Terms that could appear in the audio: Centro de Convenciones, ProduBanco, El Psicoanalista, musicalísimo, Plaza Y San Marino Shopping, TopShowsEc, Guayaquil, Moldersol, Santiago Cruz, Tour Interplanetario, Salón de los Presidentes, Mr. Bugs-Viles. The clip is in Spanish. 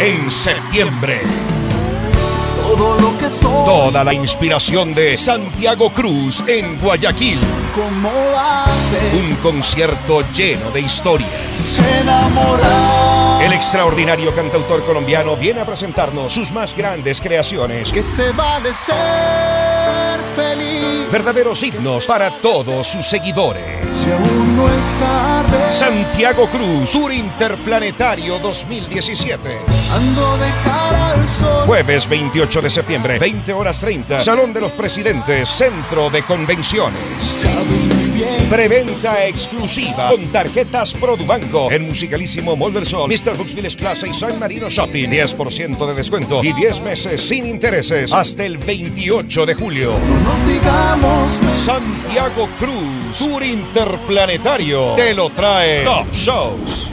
en septiembre. Todo lo que soy, toda la inspiración de Santiago Cruz en Guayaquil. ¿Cómo haces? Un concierto lleno de historia. Enamorar. El extraordinario cantautor colombiano viene a presentarnos sus más grandes creaciones. Que se vale ser feliz. Verdaderos himnos para todos sus seguidores. Si aún no es tarde. Santiago Cruz, Tour Interplanetario 2017. Ando de cara al sol. Jueves 28 de septiembre, 20:30. Salón de los Presidentes, Centro de Convenciones. Preventa exclusiva con tarjetas ProduBanco en Musicalísimo, Moldersol, Mr. Bugs-Viles, Plaza Y San Marino Shopping. 10% de descuento y 10 meses sin intereses hasta el 28 de julio. No nos digamos. Santiago Cruz, Tour Interplanetario, te lo trae Top Shows.